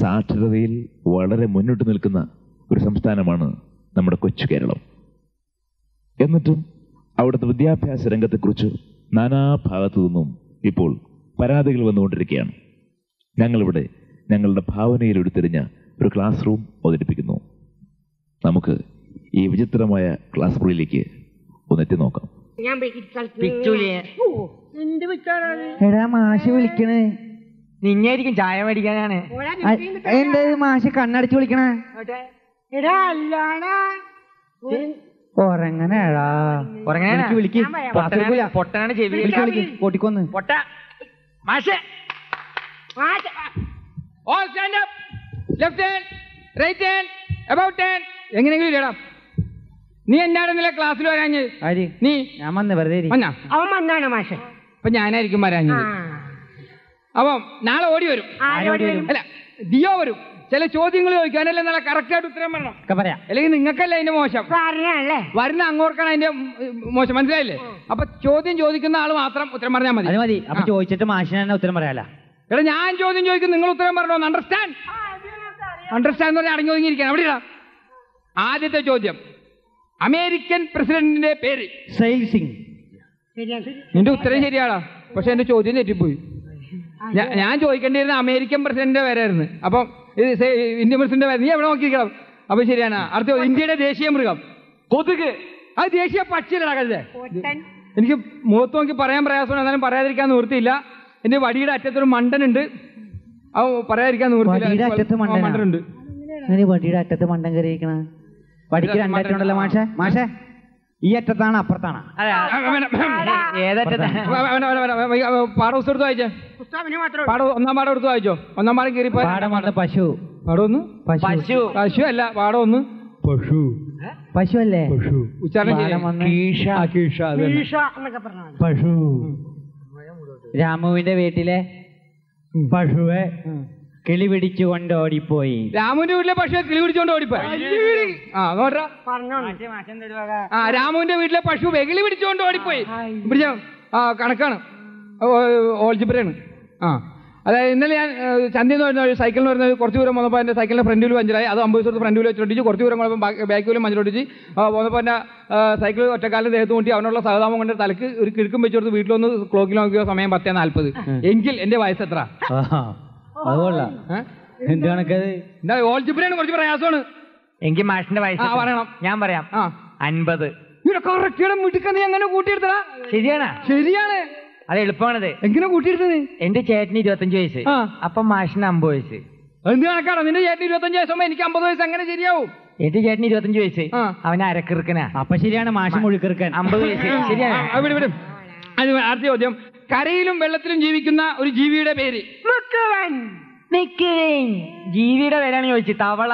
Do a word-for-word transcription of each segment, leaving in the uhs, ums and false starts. സാക്ഷരതയിൽ വളരെ മുന്നോട്ട് നിൽക്കുന്ന ഒരു സംസ്ഥാനമാണ് നമ്മുടെ കൊച്ചു കേരളം. എന്നിട്ടും അവിടുത്തെ വിദ്യാഭ്യാസ രംഗത്തെക്കുറിച്ച് നാനാ ഭാഗത്തു നിന്നും ഇപ്പോൾ പരാതികൾ വന്നുകൊണ്ടിരിക്കുകയാണ്. ഞങ്ങളിവിടെ ഞങ്ങളുടെ ഭാവനയിൽ ഉരുത്തിരിഞ്ഞ ഒരു ക്ലാസ് റൂം അവതരിപ്പിക്കുന്നു. നമുക്ക് ഈ വിചിത്രമായ ക്ലാസ് റൂമിലേക്ക് ഒന്നെത്തി നോക്കാം. നിങ്ങായിരിക്കും ചായ മേടിക്കാനാണ് എന്താ മാഷ് കണ്ണടച്ച് വിളിക്കണേ? ഉറങ്ങനാടാ പൊട്ടിക്കൊന്ന് പൊട്ട മാഷ്. All stand up. Left hand, right hand, about hand. എങ്ങനെയെങ്കിലും ഇടാം. നീ എന്നാണെന്നല്ലേ ക്ലാസ്സിൽ വരാഞ്ഞത്? ആര്? നീ. ഞാൻ വന്ന് വെറുതെ വന്നാ? അവൻ വന്നാണ് മാഷെ. അപ്പൊ ഞാനായിരിക്കും വരാഞ്ഞത്. അപ്പം നാളെ ഓടി വരും. അല്ല ദിയോ വരും. ചില ചോദ്യങ്ങൾ ചോദിക്കാനല്ലേ നാളെ കറക്റ്റ് ആയിട്ട് ഉത്തരം വരണം. പറയാം. അല്ലെങ്കിൽ നിങ്ങൾക്കല്ലേ അതിന്റെ മോശം വരുന്ന അങ്ങോട്ടാണ് അതിന്റെ മോശം. മനസ്സിലായില്ലേ? അപ്പൊ ചോദ്യം ചോദിക്കുന്ന ആള് മാത്രം ഉത്തരം പറഞ്ഞാൽ മതി. അത് മതി. അപ്പൊ ചോദിച്ചിട്ട് മാഷിനെ തന്നെ ഉത്തരം പറയാല. എടാ ഞാൻ ചോദ്യം ചോദിക്കും, നിങ്ങൾ ഉത്തരം പറഞ്ഞോന്ന്. അണ്ടർസ്റ്റാൻഡ് അണ്ടർസ്റ്റാൻഡ് എന്ന് പറഞ്ഞാൽ അടങ്ങി ഒതുങ്ങിയിരിക്കാൻ. അവിടെ ആദ്യത്തെ ചോദ്യം, അമേരിക്കൻ പ്രസിഡന്റിന്റെ പേര്? സെയിൽസിംഗ്. നിന്റെ ഉത്തരം ശരിയാടാ, പക്ഷെ എന്റെ ചോദ്യം തെറ്റിപ്പോയി. ഞാൻ ചോദിക്കേണ്ടിയിരുന്ന അമേരിക്കൻ പ്രസിഡന്റിന്റെ പേരായിരുന്നു. അപ്പം ഇത് ഇന്ത്യൻ പ്രസിഡന്റ് പേര്. നീ എവിടെ നോക്കിയിരിക്കണം. അപ്പൊ ശരിയാണ്. അടുത്ത, ഇന്ത്യയുടെ ദേശീയ മൃഗം? കൊതുക്. അത് ദേശീയ പക്ഷിയിലടക്കല്ലേ. എനിക്ക് മുഖത്ത് നോക്കി പറയാൻ പ്രയാസമാണ്, എന്നാലും പറയാതിരിക്കാൻ നിവൃത്തിയില്ല. എന്റെ വടിയുടെ അറ്റത്തൊരു മണ്ടനുണ്ട്, അത് പറയാതിരിക്കാൻ മണ്ടനുണ്ട്. വടിയുടെ അറ്റത്ത് മണ്ടൻ കയറിയിരിക്കണ വടിക്ക് രണ്ടറ്റമുണ്ടല്ലോ മാഷെ. മാഷെ ഈ അറ്റത്താണ് അപ്പുറത്താണ്? പാടം എടുത്ത് വായിച്ചേ. പാടം ഒന്നാം പാടം എടുത്ത് വായിച്ചോ. ഒന്നാം പാടം കയറി പശു. പാടം ഒന്ന് പശു. പശു അല്ല, പാടം ഒന്ന് പശു. പശു അല്ലേ? പശു ഉച്ചാരണം. പശു. രാമുവിന്റെ വീട്ടിലെ പശുവെ കിളി പിടിച്ചുകൊണ്ട് ഓടിപ്പോയി. രാമുവിന്റെ വീട്ടിലെ പശുവെ കിളി പിടിച്ചുകൊണ്ട് ഓടിപ്പോയി. ആ രാമുവിന്റെ വീട്ടിലെ പശു കിളി പിടിച്ചുകൊണ്ട് ഓടിപ്പോയി. പിടിച്ചോ. ആ കണക്കാണ്, ഓൾജിബ്രയാണ്. ആ അതായത് ഇന്നലെ ഞാൻ ചന്തയിൽ നിന്ന് വരുന്ന സൈക്കിളിന് വരുന്ന കുറച്ച് ദൂരം വന്നപ്പോൾ എൻ്റെ സൈക്കിളിൻ്റെ ഫ്രണ്ടിൽ പഞ്ചറായി. അത് അമ്പത് ദിവസത്തെ ഫ്രണ്ടിൽ വെച്ചോട്ടിച്ച് കുറച്ച് ദൂരം വന്നപ്പോൾ ബാക്കിലും പഞ്ചറൊട്ടിച്ച് പോകുന്നപ്പോൾ എൻ്റെ സൈക്കിൾ ഒറ്റക്കാലം ദേഹത്ത് കൂട്ടി അവനുള്ള സഹതാപം കൊണ്ട് തലക്ക് ഒരു കിഴക്കും വെച്ച് കൊടുത്ത് വീട്ടിലൊന്ന് ക്ലോക്കിൽ നോക്കിയോ. സമയം പത്തേ നാൽപ്പത് എങ്കിൽ എൻ്റെ വയസ്സ് എത്ര? എന്താ ഓൾജിബ്രയാണ്, കുറച്ച് പ്രയാസമാണ്. എനിക്ക് മാഷിന്റെ വയസ്സ് പറയണം. ഞാൻ പറയാം, അൻപത്. ഇവിടെ കറക്റ്റ് മിടുക്കാൻ നീ അങ്ങനെ കൂട്ടിയെടുത്തതാ. ശരിയാണ് ശരിയാണ്. അത് എളുപ്പമാണത്. എങ്ങനെ കൂട്ടിയിരുന്നത്? എന്റെ ചേട്ടന് ഇരുപത്തഞ്ച് വയസ്സ്, അപ്പൊ മാഷിന് അമ്പത് വയസ്സ്. എന്ത് കണക്കാണോ നിന്റെ ചേട്ടന് ഇരുപത്തഞ്ച് വയസ്സോ? എനിക്ക് അമ്പത് വയസ്സ് എങ്ങനെ ശരിയാവും? എന്റെ ചേട്ടന് ഇരുപത്തഞ്ച് വയസ്സ്, അവന് അരക്കിറുക്കനാ. അപ്പൊ ശരിയാണ്, മാഷ് മുഴുക്കിറുക്കൻ. അമ്പത് വയസ്സ് ശരിയാണ്. അത് അടുത്ത ചോദ്യം, കരയിലും വെള്ളത്തിലും ജീവിക്കുന്ന ഒരു ജീവിയുടെ പേര്? ജീവിയുടെ പേരാണ് ചോദിച്ചു. തവള.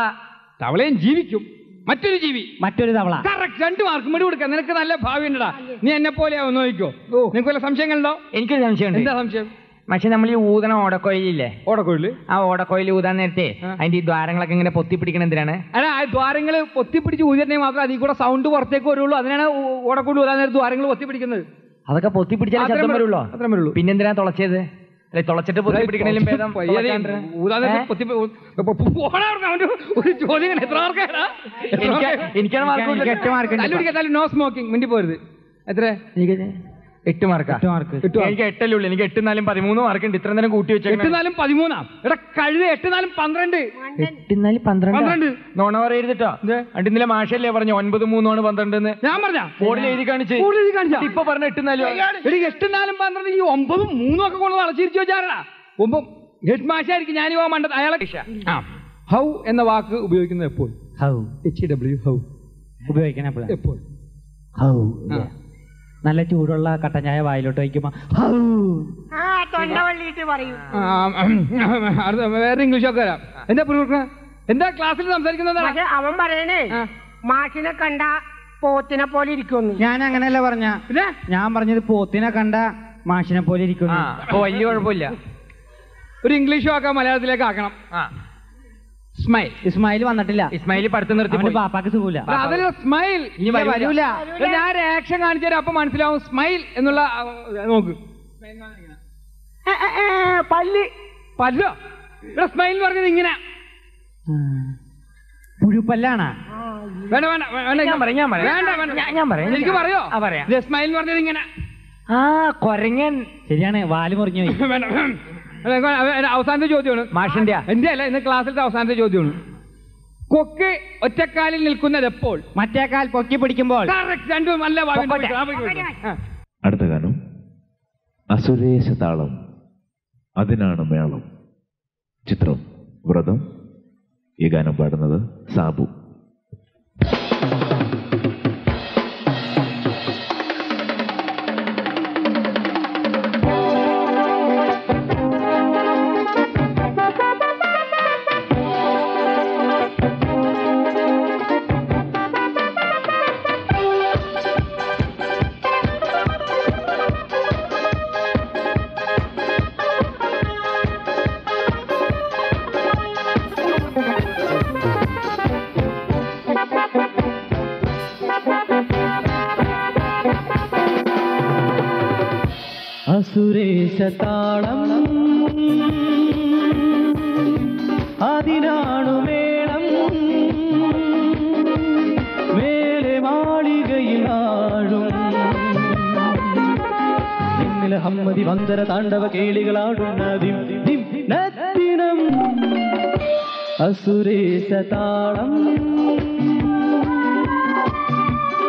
തവളയും ജീവിക്കും. മറ്റൊരു ജീവി മറ്റൊരു തവള. കറക്റ്റ്. രണ്ട് മാർക്ക് മുടി കൊടുക്കാം. നിനക്ക് നല്ല ഭാവി ഉണ്ടാ. നീ എന്നെ പോലെയാവും. നോക്കിക്കോ. നിനക്ക് വല്ല സംശയങ്ങളുണ്ടോ? എനിക്കൊരു സംശയം. എന്താ സംശയം? പക്ഷെ നമ്മൾ ഈ ഊതണ ഓടക്കോയിലില്ലേ, ഓടക്കോയില്, ആ ഓടക്കോയിൽ ഊതാൻ നേരത്തെ അതിന്റെ ഈ ദ്വാരങ്ങളൊക്കെ ഇങ്ങനെ പൊത്തിപ്പിടിക്കണം. എന്തിനാണ്? അല്ല, ആ ദ്വാരങ്ങൾ പൊത്തിപ്പിടിച്ച് ഊതിനെ മാത്രം അതിൽ കൂടെ സൗണ്ട് പുറത്തേക്ക് വരുള്ളൂ. അതിനാണ് ഓടക്കോയിൽ ഊതാൻ നേരത്തെ ദ്വാരങ്ങൾ പൊത്തിപ്പിടിക്കുന്നത്. അതൊക്കെ പൊത്തിപ്പിടിച്ചാൽ ശബ്ദം വരുള്ളൂ. അത്രേ വരുള്ളൂ. പിന്നെന്തിനാ തുളച്ചത്? അല്ലെ, തുളച്ചിട്ട് പിടിക്കണേലും ഭേദം എനിക്കാണ്. നോ സ്മോക്കിംഗ് മിണ്ടി പോരുത്. എത്ര? എട്ട് മാർക്കാ. എനിക്ക് എട്ടല്ലേ ഉള്ളൂ. എനിക്ക് എട്ടുന്നാലും പതിമൂന്ന് മാർക്ക് ഉണ്ട്. ഇത്ര നേരം കൂട്ടി വെച്ച എട്ടുന്നാലും പതിമൂന്നാ. ഇവിടെ കഴുത. എട്ടുന്നാലും പന്ത്രണ്ട്. എട്ടുന്നാലും പന്ത്രണ്ട്. നോണ പറയരുതിട്ടോ. അണ്ടിന്നലെ മാഷല്ലേ പറഞ്ഞു ഒൻപത് മൂന്നാണ് പന്ത്രണ്ട് എന്ന്. ഞാൻ പറഞ്ഞ ഫോണിൽ എഴുതി കാണിച്ചു. ഇപ്പൊ പറഞ്ഞ എട്ടുന്നാലും എട്ടുന്നാലും പന്ത്രണ്ട്. ഈ ഒമ്പതും മൂന്നും ഒക്കെ കൊണ്ട് വളച്ചിരിച്ചു വെച്ചാറാ. ഒമ്പ ഹെഡ് മാഷായിരിക്കും ഞാൻ പോകാൻ വേണ്ടത്. അയാളെ ഹൗ എന്ന വാക്ക് ഉപയോഗിക്കുന്നത് എപ്പോൾ? ഹൗ എച്ച് ഡബ്ല്യു ഹൗ ഉപയോഗിക്കണം എപ്പോൾ? ഹൗ. നല്ല ചൂടുള്ള കട്ടൻ ചായ വായിലോട്ട് വയ്ക്കുമ്പോ വേറെ ഇംഗ്ലീഷൊക്കെ വരാം. എന്താ എന്താ ക്ലാസ്സിൽ സംസാരിക്കുന്നത്? അവൻ പറയണേ മാഷിനെ കണ്ട പോത്തിനെ പോലെ ഇരിക്കുന്നു. ഞാൻ അങ്ങനെയല്ല പറഞ്ഞ. ഞാൻ പറഞ്ഞത് പോത്തിനെ കണ്ട മാഷിനെ പോലെ ഇരിക്കുന്നു. വലിയ കുഴപ്പമില്ല. ഒരു ഇംഗ്ലീഷ് വാക്കാ മലയാളത്തിലേക്ക് ആക്കണം. സ്മൈൽ. ഇസ്മായിൽ വന്നിട്ടില്ല. ഇസ്മായിൽ പഠിത്തം നിർത്തി. പാപ്പാക്ക് സുഖമില്ല. അതല്ല സ്മൈൽ. ഞാൻ റിയാക്ഷൻ കാണിച്ചു തരാം, അപ്പൊ മനസ്സിലാവും സ്മൈൽ എന്നുള്ള. നോക്ക് പല്ല്. പല്ലോ? ബ്രസ്മയിൽ പറഞ്ഞത് ഇങ്ങനെ പുഴുപ്പല്ലാണ്. വേണ്ട വേണ്ട വേണ്ട ഞാൻ പറയാം ഞാൻ പറയാം ഞാൻ പറയാം എനിക്ക് പറയോ പറയാം. ബ്രസ്മയിൽ പറഞ്ഞത് ഇങ്ങനെ ആ കൊരങ്ങൻ ശരിയാണ് വാല് മുറിഞ്ഞു. അവസാനത്തെ ചോദ്യമാണ് മാഷിന്റെ എന്റെ അല്ല ഇന്ന് ക്ലാസ്സിലത്തെ അവസാനത്തെ ചോദ്യമാണ്. കൊക്ക് ഒറ്റക്കാലിൽ നിൽക്കുന്നത് എപ്പോൾ? മറ്റേ കാൽ പൊക്കി പിടിക്കുമ്പോൾ. അടുത്ത ഗാനം അസുരേശ താളം, അതിനാണ് മേളം. ചിത്രം വ്രതം. ഈ ഗാനം പാടുന്നത് സാബു. സുരേശ താളം അതിനാണു മേളം. മേലെ മാളികയിൽ ആടും നിന്നിലെ ഹമ്മതി വന്ദര താണ്ഡവ കേളികളാടുന്നതിം നത്തിനം. അസുരേശ താളം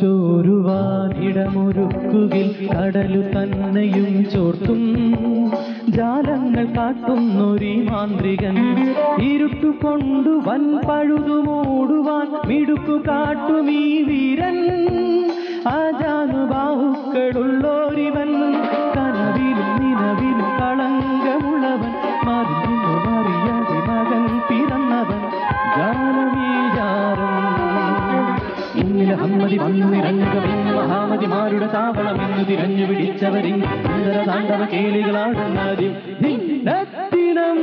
ചോരുവാനിടമൊരുക്കുകിൽ കടലു തന്നെയും ചോർത്തും ജാലങ്ങൾ കാട്ടുന്നൊരു മാന്ത്രികൻ ഇരുട്ടുകൊണ്ടു വൻ പഴുതുമൂടുവാൻ മിടുക്കു കാട്ടുമീ വീരൻ. ആജാനുബാഹുക്കളുള്ളോരിവൻ കനവിലും നിലവിലും കളങ്കമുള്ളവൻ മരുന്നു മറിയാതെ മകൻ പിറന്നവൻ ജാലമീജാരൻ. ഹമ്മതി വന്നു നിരഞ്ഞുകവിഞ്ഞ് മഹാമതിമാരുടെ താവളം എന്ന് തിരഞ്ഞു പിടിച്ചവരിൽ സുന്ദര താണ്ഡവ കേളികളാടുന്നതി ദിനത്തിനം.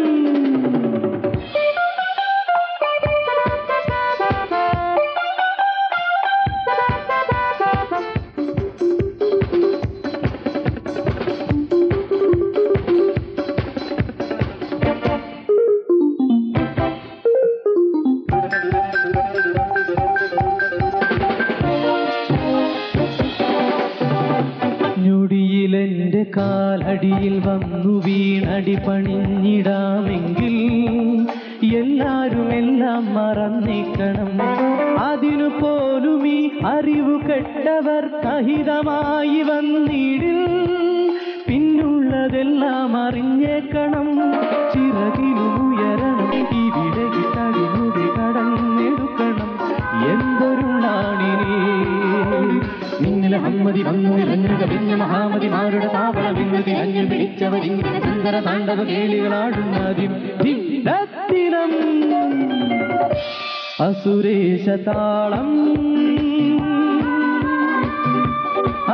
കാലടിയിൽ വന്നു വീണടി പണിഞ്ഞിടാമെങ്കിൽ എല്ലാരും എല്ലാം മറന്നിക്കണം. അതിനു പോലും ഈ അറിവു കെട്ടവർ സഹിതമായി വന്നിടിൽ പിന്നുള്ളതെല്ലാം അറിഞ്ഞേക്കണം. ചിറകിലും ഉയരണം ഇവിടെ തടിമുടി കടന്നെടുക്കണം. എന്തൊരുളാണിനെ നിന്നിലെ ഹമ്മതി വന്നു നിരഞ്ഞുകവിഞ്ഞ മഹാമതിമാരുടെ താവളം ഇന്ന് തിരഞ്ഞു പിടിച്ചവരിങ്ങനെ സുന്ദര താണ്ഡവ കേളികളാടുന്നതിം ദിനത്തിനം. അസുരേശ താളം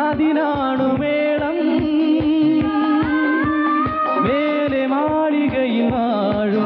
അതിനാണു മേളം. മേലെ മാളികയിൽ ആടും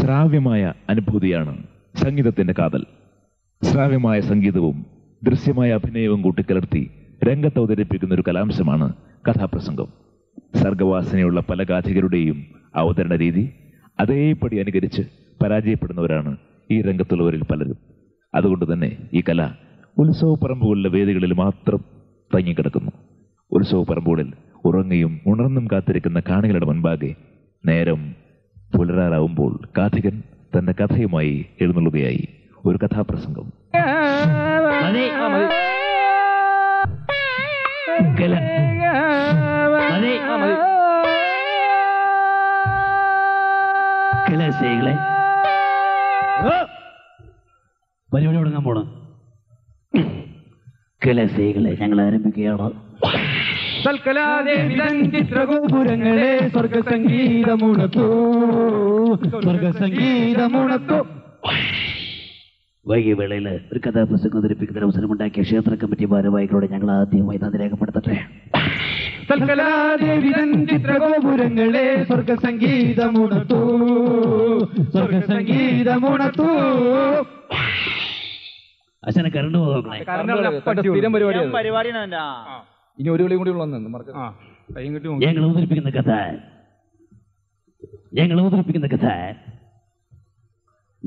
ശ്രാവ്യമായ അനുഭൂതിയാണ് സംഗീതത്തിൻ്റെ കാതൽ. ശ്രാവ്യമായ സംഗീതവും ദൃശ്യമായ അഭിനയവും കൂട്ടിക്കലർത്തി രംഗത്ത് അവതരിപ്പിക്കുന്ന ഒരു കലാംശമാണ് കഥാപ്രസംഗം. സർഗവാസനയുള്ള പല ഗാഥികരുടെയും അവതരണ രീതി അതേപടി അനുകരിച്ച് പരാജയപ്പെടുന്നവരാണ് ഈ രംഗത്തുള്ളവരിൽ പലരും. അതുകൊണ്ട് തന്നെ ഈ കല ഉത്സവ പറമ്പുകളിലെ വേദികളിൽ മാത്രം തങ്ങിക്കിടക്കുന്നു. ഉത്സവ പറമ്പൂടിൽ ഉറങ്ങിയും ഉണർന്നും കാത്തിരിക്കുന്ന കാണികളുടെ മുൻപാകെ നേരം പുലരാറാവുമ്പോൾ കാർത്തികൻ തന്റെ കഥയുമായി എഴുന്നള്ളുകയായി. ഒരു കഥാപ്രസംഗം. പരിപാടി തുടങ്ങാൻ പോണം. കലശേഖലെ ഞങ്ങൾ ആരംഭിക്കുകയാണോ? സൽകലാദേ ചിത്രഗോപുരങ്ങളെ സ്വർഗസംഗീതമുണത്തോ സ്വർഗസംഗീതമുണത്തോ. വൈകിയ വേളയിൽ ഒരു കഥാപ്രസംഗം അവതരിപ്പിക്കുന്ന അവസരമുണ്ടാക്കിയ ക്ഷേത്ര കമ്മിറ്റി ഭാരവാഹികളോട് ഞങ്ങൾ ആദ്യമായി നന്ദി രേഖപ്പെടുത്തട്ടെ. ചിത്രഗോപുരങ്ങളെ സ്വർഗസംഗീതമുണത്തോ സ്വർഗസംഗീതമുണത്തോ. അച്ഛനെ കരണ്ട് ഞങ്ങൾ അവതരിപ്പിക്കുന്ന കഥ ഞങ്ങൾ അവതരിപ്പിക്കുന്ന കഥ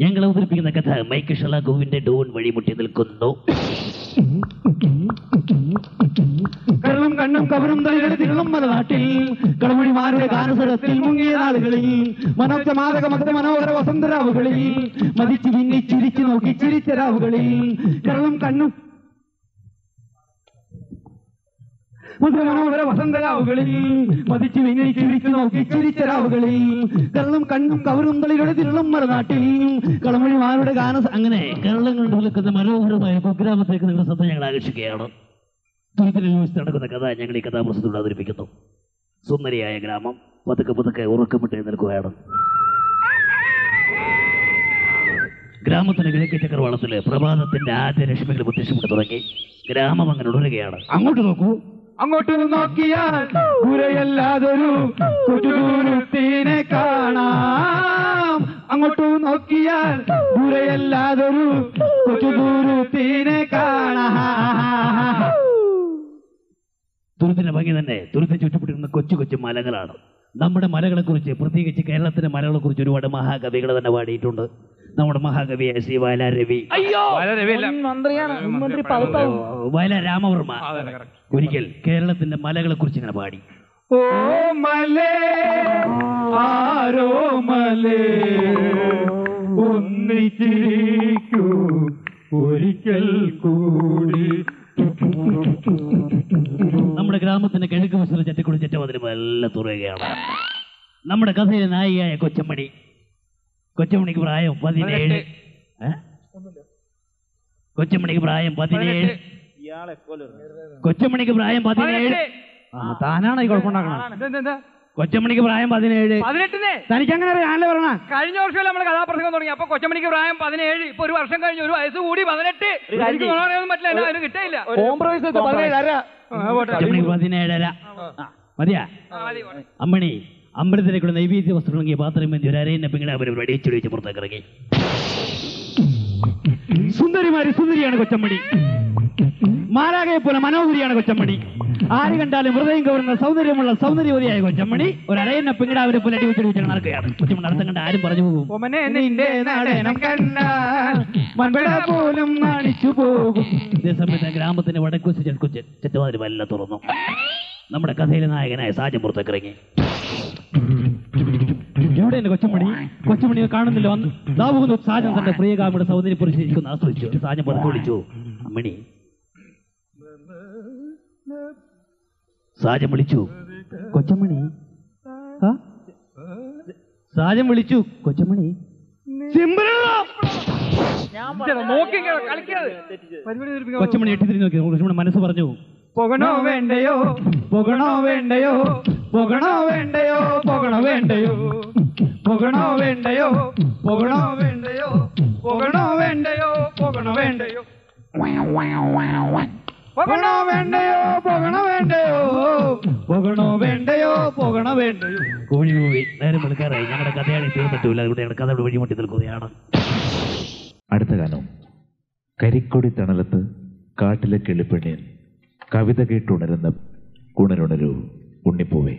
ഞങ്ങൾ അവതരിപ്പിക്കുന്ന കഥ മൈക്കിൾ ഷലാഗോവിന്റെ ഡോൺ വഴിമുട്ടി നിൽക്കുന്നു. കരളും കണ്ണും കവറും തിരളും മലനാട്ടിൽ കളമണിമാരുടെ ഗാനസ്വരത്തിൽ മുങ്ങിയ നാളുകളിൽ മനോജ മാതക മത മനോഹര വസന്തരാവുകളിൽ മതിച്ചു പിന്നെ ചിരിച്ചു നോക്കി ചിരിച്ചരാവുകളിൽ കരളും കണ്ണും മനോഹര വസന്തരാവുകളിൽ മതിച്ചു പിന്നെ ചിരിച്ചു നോക്കി ചിരിച്ചരാവുകളിൽ കരളും കണ്ണും കവറും തളികളുടെ തിരളും മലനാട്ടിൽ കളമണിമാരുടെ ഗാന. അങ്ങനെ കേരളം കണ്ടു നിൽക്കുന്ന മനോഹരമായ കുഗ്രാമത്തേക്ക് നിങ്ങളുടെ ശ്രദ്ധ ഞങ്ങൾ ആകർഷിക്കുകയാണ്. ദുരിതത്തിൽ നടക്കുന്ന കഥ ഞങ്ങൾ ഈ കഥാപ്രസംഗത്തോട് അവതരിപ്പിക്കുന്നു. സുന്ദരിയായ ഗ്രാമം പതുക്കെ പതുക്കെ ഉറക്കമിട്ട് നിൽക്കുകയാണ്. ഗ്രാമത്തിന് കിഴക്കേ ചക്രവാളത്തില് പ്രഭാതത്തിന്റെ ആദ്യ രശ്മികൾ പ്രത്യക്ഷപ്പെട്ടു തുടങ്ങി. ഗ്രാമം അങ്ങനെ ഉണരുകയാണ്. അങ്ങോട്ട് നോക്കൂ, അങ്ങോട്ട് നോക്കിയാൽ പുരയല്ലാതൊരു കുടുകുരുത്തിനെ കാണാം. അങ്ങോട്ട് നോക്കിയാൽ പുരയല്ലാതൊരു കുടുകുരുത്തിനെ കാണാം. തുരുത്തിന്റെ ഭംഗി തന്നെ തുരുത്തെ ചുറ്റുപിടിക്കുന്ന കൊച്ചു കൊച്ചു മലകളാണ്. നമ്മുടെ മലകളെക്കുറിച്ച്, പ്രത്യേകിച്ച് കേരളത്തിലെ മലകളെക്കുറിച്ച് ഒരുപാട് മഹാകവികൾ തന്നെ പാടിയിട്ടുണ്ട്. നമ്മുടെ മഹാകവിയായ ശ്രീ വയലാർ രവി, വയലാർ രാമവർമ്മ ഒരിക്കൽ കേരളത്തിന്റെ മലകളെ കുറിച്ച് ഇങ്ങനെ പാടി. ഓ മലേ ആരോ മലേ ഒന്നിച്ചിരിക്കൂ ഒരിക്കൽ കൂടി. നമ്മുടെ ഗ്രാമത്തിന്റെ കിഴക്ക് വശത്ത് ചട്ടിക്കുടി ചറ്റവാതിൽ നല്ല തുറയുകയാണ്. നമ്മുടെ കഥയിലെ നായികയായ കൊച്ചമ്മണി. കൊച്ചമ്മണിക്ക് പ്രായം പതിനേഴ്. കൊച്ചമ്മണിക്ക് പ്രായം പതിനേഴ് കൊച്ചമ്മണിക്ക് പ്രായം പതിനേഴ് താനാണ് ഈ കുഴപ്പമുണ്ടാക്കണം. കൊച്ചമ്മണിക്ക് പ്രായം പതിനേഴ് പതിനെട്ടിന് തനിക്കങ്ങനെ ഞാനല്ലേ പറഞ്ഞ കഴിഞ്ഞ വർഷം നമ്മൾ കഥാപ്രസംഗം തുടങ്ങി. അപ്പൊ കൊച്ചമ്മണിക്ക് പ്രായം പതിനേഴ്, ഇപ്പൊ ഒരു വർഷം കഴിഞ്ഞു, ഒരു വയസ്സ് കൂടി പതിനെട്ട്. പറ്റില്ല, കിട്ടില്ല. കൊച്ചമ്മണിക്ക് പതിനേഴര മതിയാ. അമ്മണി അമ്പലത്തിലേക്കുള്ള നൈവേദ്യ വസ്തുക്കളെങ്കിൽ പാത്രം ഒരു അരയിനെ പിങ്ങനെ അവരെ അടിയച്ചൊടി വെച്ച് പുറത്തേക്ക് ഇറങ്ങി. സുന്ദരിമാര് സുന്ദരിയാണ് കൊച്ചമ്മണി. മാരാകയെ പോലെ മനോഹരിയാണ് കൊച്ചമ്മണി. ആര് കണ്ടാലും ഹൃദയം കവരുന്ന സൗന്ദര്യമുള്ള സൗന്ദര്യവതിയായ കൊച്ചമ്മണി ഒരു അരയന്ന പിങ്കിടാവിനെ പോലെ അടിവെച്ചു വെച്ചാൽ നടക്കുകയാണ്. കൊച്ചമ്മണി അടുത്ത കണ്ട ആരും പറഞ്ഞു പോകും. ഇതേ സമയത്ത് ഗ്രാമത്തിന്റെ വടക്കുശി ചെൽക്കുച്ചൻ ചറ്റവാതിൽ വല്ല തുറന്നു. നമ്മുടെ കഥയിലെ നായകനായ സാജൻ പുറത്തേക്ക് ഇറങ്ങി. എവിടെ എന്റെ കൊച്ചമ്മണി? കൊച്ചമ്മണിയെ കാണുന്നില്ല. വന്ന് സാജൻ തന്റെ പ്രിയകാമിയുടെ സൗന്ദര്യം പരിശീലിക്കുന്ന ആസ്വദിച്ചു. സാജൻ പുറത്ത് വിളിച്ചു, അമ്മണി. സാജൻ വിളിച്ചു, കൊച്ചമ്മണി. സാജൻ വിളിച്ചു, കൊച്ചമ്മണി. കൊച്ചമ്മണി എട്ടിത്തിരി നോക്കി. കൊച്ചമ്മണി മനസ്സ് പറഞ്ഞു, പോകണോ വേണ്ടയോ പോകണോ വേണ്ടയോ പോകണോ വേണ്ടയോ പോകണോ വേണ്ടയോ പോകണോ വേണ്ടയോ പോകണോ വേണ്ടയോ പോകണോ വേണ്ടയോ പോകണോ വേണ്ടയോ പോകണോ വേണ്ടയോ പോകണോ വേണ്ടയോ പോകണോ വേണ്ടയോ പോകണോ വേണ്ടയോ. കോഴി മൂവി നേരം എടുക്കാറായി. ഞങ്ങളുടെ കഥയാണ് തീർന്നിട്ടില്ല. അതുകൊണ്ട് ഞങ്ങളുടെ കഥ വഴിമുട്ടി നിൽക്കുകയാണ്. അടുത്ത ഗാനം. കരിക്കൊടി തണലത്ത് കാട്ടിലെ കിളിപ്പെണ്ണിയൻ കവിത കേട്ടുണരുന്ന കുണരുണരു ഉണ്ണിപ്പൂവേ.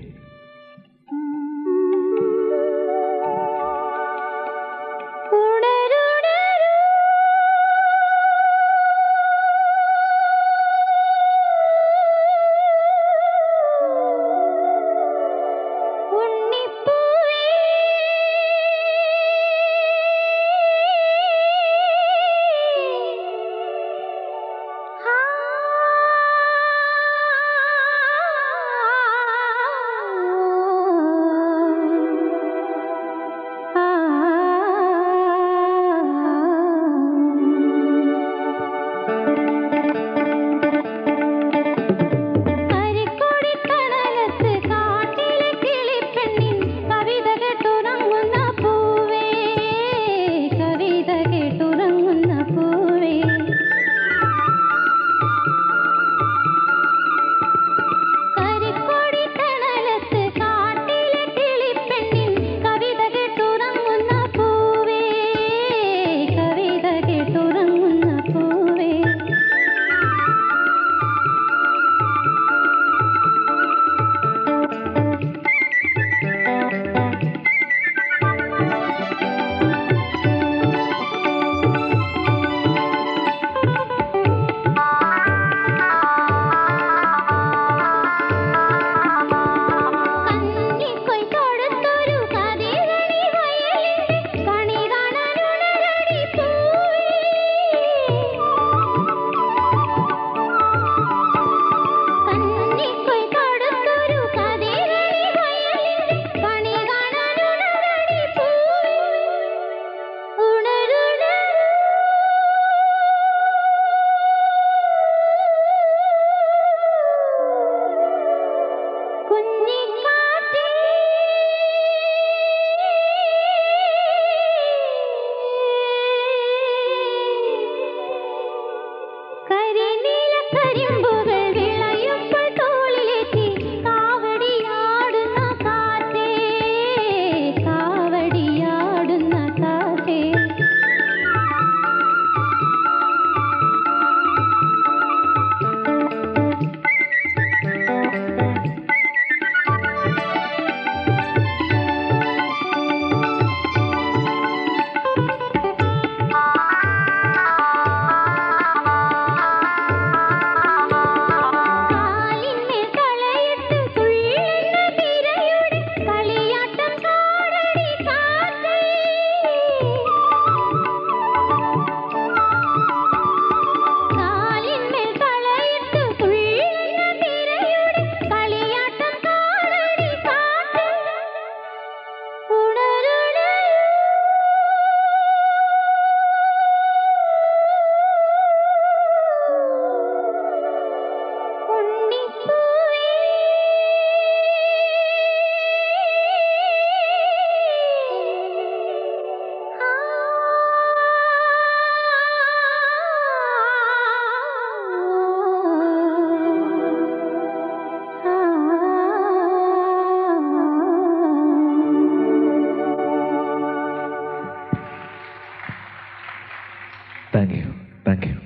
Thank you. Thank you.